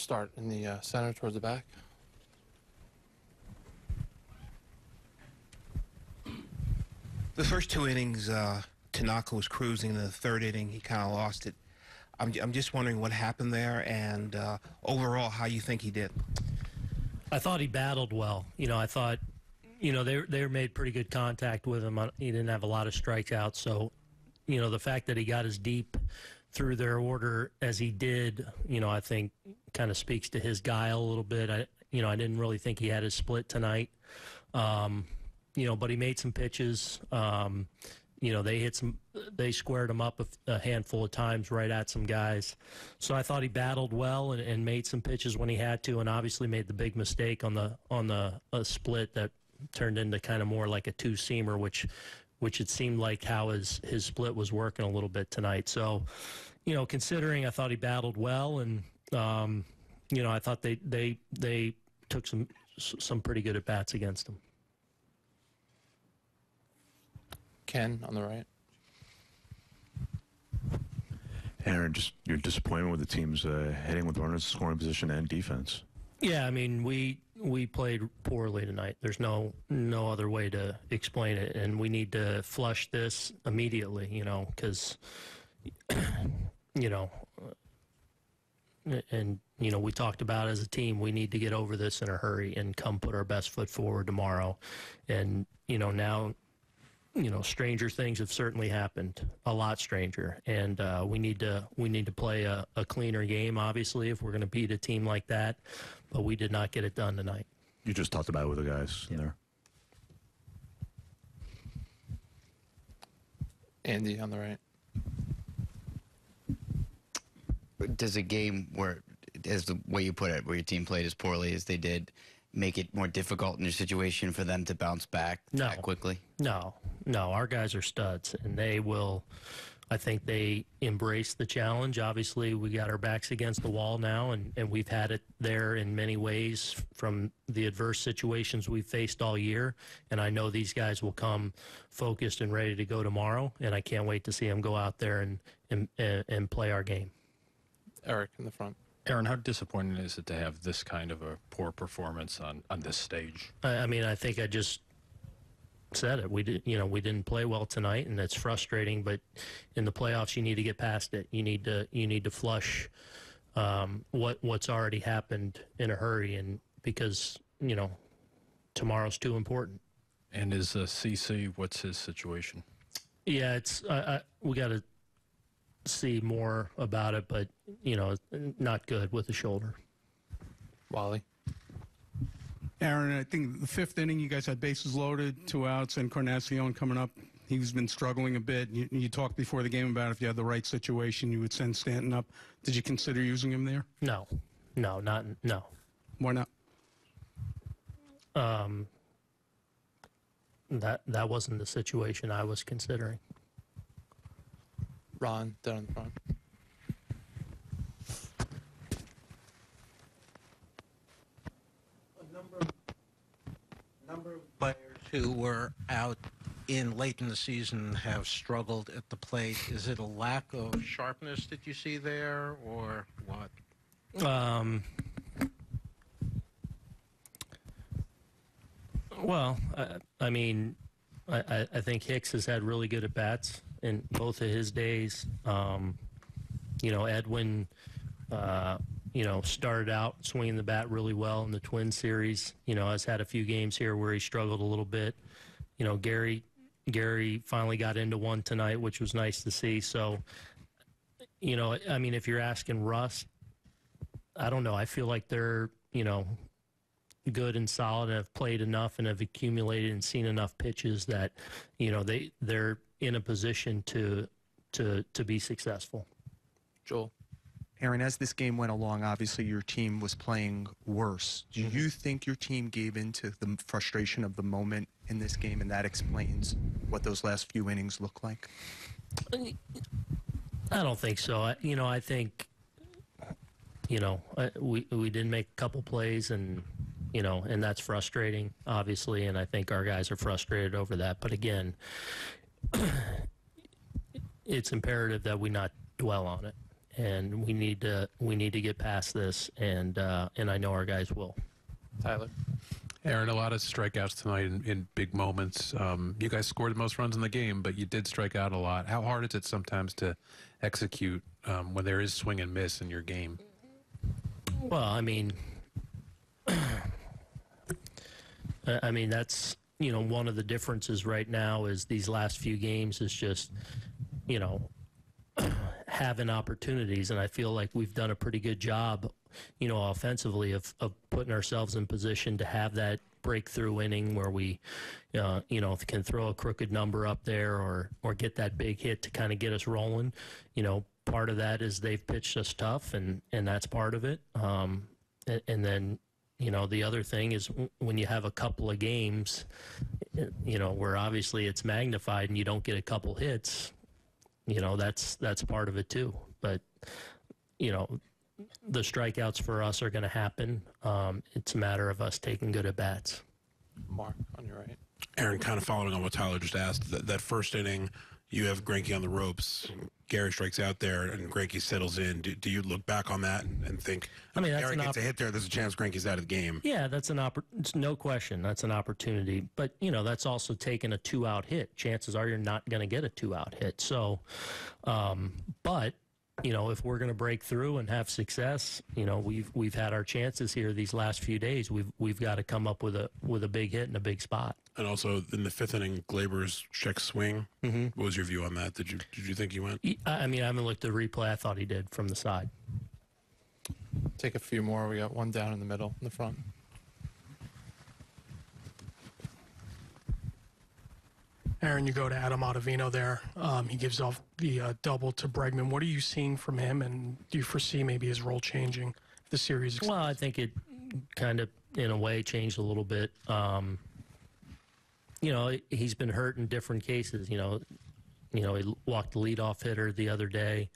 start in the center towards the back. The first two innings, Tanaka was cruising. In the third inning, he kind of lost it. I'm just wondering what happened there and overall how you think he did. I thought he battled well. You know, I thought, you know, they made pretty good contact with him. He didn't have a lot of strikeouts. So, you know, the fact that he got as deep through their order as he did, you know, I think kind of speaks to his guile a little bit. I didn't really think he had his split tonight. You know, but he made some pitches. You know, they squared him up a handful of times right at some guys. So I thought he battled well and made some pitches when he had to, and obviously made the big mistake on the split that turned into kind of more like a two-seamer, which it seemed like how his split was working a little bit tonight. So, you know, considering I thought he battled well, and you know, I thought they took some pretty good at-bats against him. Ken on the right. Aaron, just your disappointment with the team's hitting with runners in scoring position and defense. Yeah, I mean, we played poorly tonight. There's no other way to explain it, and we need to flush this immediately, you know, because, you know, and, you know, we talked about as a team, we need to get over this in a hurry and come put our best foot forward tomorrow. And, you know, now, you know, stranger things have certainly happened, a lot stranger, and we need to play a cleaner game, obviously, if we're going to beat a team like that, but we did not get it done tonight. You just talked about it with the guys in there. Andy on the right. Does a game where, as the way you put it, where your team played as poorly as they did, make it more difficult in your situation for them to bounce back that quickly? No, our guys are studs, and they will, I think they embrace the challenge. Obviously, we got our backs against the wall now, and we've had it there in many ways from the adverse situations we've faced all year, and I know these guys will come focused and ready to go tomorrow, and I can't wait to see them go out there and play our game. Eric in the front. Aaron, how disappointing is it to have this kind of a poor performance on this stage? I mean, I think I just said it. We didn't play well tonight, and it's frustrating. But in the playoffs, you need to get past it. You need to flush what's already happened in a hurry, and because you know tomorrow's too important. And is CC? What's his situation? Yeah, it's we got to see more about it, but you know, not good with the shoulder. Wally. Aaron, I think the fifth inning, you guys had bases loaded, 2 outs, and Encarnacion coming up. He's been struggling a bit. You talked before the game about if you had the right situation, you would send Stanton up. Did you consider using him there? No. Why not? That wasn't the situation I was considering. Ron, down in the front. A number of players who were out late in the season have struggled at the plate. Is it a lack of sharpness that you see there, or what? I mean, I think Hicks has had really good at-bats in both of his days. You know, Edwin, you know, started out swinging the bat really well in the Twin Series. You know, has had a few games here where he struggled a little bit. You know, Gary finally got into one tonight, which was nice to see. So, you know, I mean, if you're asking Russ, I don't know. I feel like they're, you know, good and solid and have played enough and have accumulated and seen enough pitches that, you know, they're in a position to be successful. Joel. Aaron, as this game went along, obviously your team was playing worse. Do you think your team gave in to the frustration of the moment in this game, and that explains what those last few innings look like? I don't think so. You know, I think, you know, we didn't make a couple plays, and, you know, and that's frustrating, obviously, and I think our guys are frustrated over that. But again, it's imperative that we not dwell on it. and we need to get past this, and I know our guys will. Tyler. Aaron, a lot of strikeouts tonight in big moments. You guys scored the most runs in the game, but you did strike out a lot. How hard is it sometimes to execute when there is swing and miss in your game? Well, I mean, that's, you know, one of the differences right now is these last few games is just, you know, having opportunities, and I feel like we've done a pretty good job, you know, offensively of putting ourselves in position to have that breakthrough inning where we, you know, can throw a crooked number up there or get that big hit to kind of get us rolling. You know, part of that is they've pitched us tough, and that's part of it. And then, you know, the other thing is when you have a couple of games, you know, where obviously it's magnified and you don't get a couple hits, you know, that's part of it too. But, you know, the strikeouts for us are going to happen. It's a matter of us taking good at-bats. Mark, on your right. Aaron, kind of following on what Tyler just asked, that first inning, you have Greinke on the ropes. Gary strikes out there, and Greinke settles in. Do you look back on that and think, I mean, Aaron gets a hit there, there's a chance Greinke's out of the game? Yeah, it's no question. That's an opportunity. But, you know, that's also taking a two-out hit. Chances are you're not going to get a two-out hit. So, but... you know, if we're going to break through and have success, you know, we've had our chances here these last few days. We've got to come up with a big hit in a big spot. And also in the fifth inning, Glaber's check swing. Mm-hmm. What was your view on that? Did you think he went? I mean, I haven't looked at the replay. I thought he did from the side. Take a few more. We got one down in the middle, in the front. Aaron, you go to Adam Ottavino there. He gives off the double to Bregman. What are you seeing from him, and do you foresee maybe his role changing if the series extends? Well, I think it kind of, in a way, changed a little bit. You know, he's been hurt in different cases. You know, he walked the leadoff hitter the other day.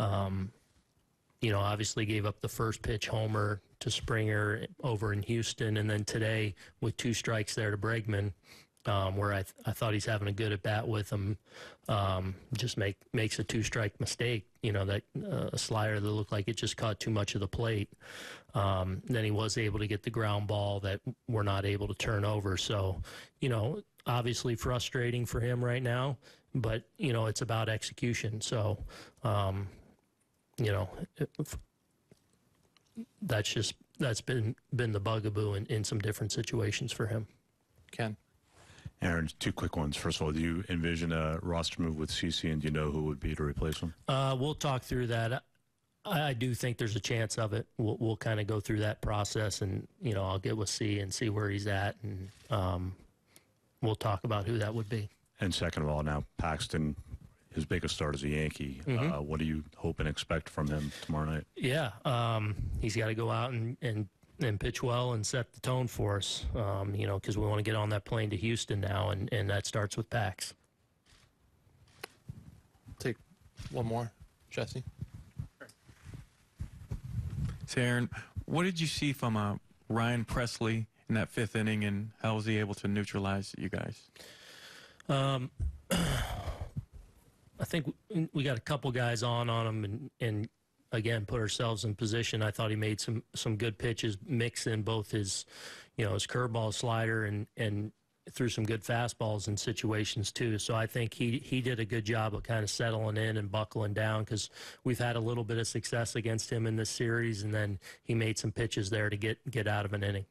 You know, obviously gave up the first pitch homer to Springer over in Houston, and then today with two strikes there to Bregman. Where I thought he's having a good at-bat with him, just makes a two-strike mistake, you know, that a slider that looked like it just caught too much of the plate. Then he was able to get the ground ball that we're not able to turn over. So, you know, obviously frustrating for him right now, but, you know, it's about execution. So, you know, that's been the bugaboo in some different situations for him. Ken. Aaron, two quick ones. First of all, do you envision a roster move with CeCe, and do you know who would be to replace him? We'll talk through that. I do think there's a chance of it. We'll kind of go through that process, and, you know, I'll get with CeCe and see where he's at, and we'll talk about who that would be. And second of all, now Paxton, his biggest start as a Yankee. Mm-hmm. What do you hope and expect from him tomorrow night? Yeah, he's got to go out and pitch well and set the tone for us, you know, because we want to get on that plane to Houston now, and that starts with Pax. Take one more, Jesse. So, Aaron, what did you see from Ryan Presley in that fifth inning, and how was he able to neutralize you guys? I think we got a couple guys on him and again, put ourselves in position. I thought he made some good pitches, mix in both his, you know, his curveball, slider, and threw some good fastballs in situations too. So I think he did a good job of kind of settling in and buckling down, because we've had a little bit of success against him in this series, and then he made some pitches there to get out of an inning.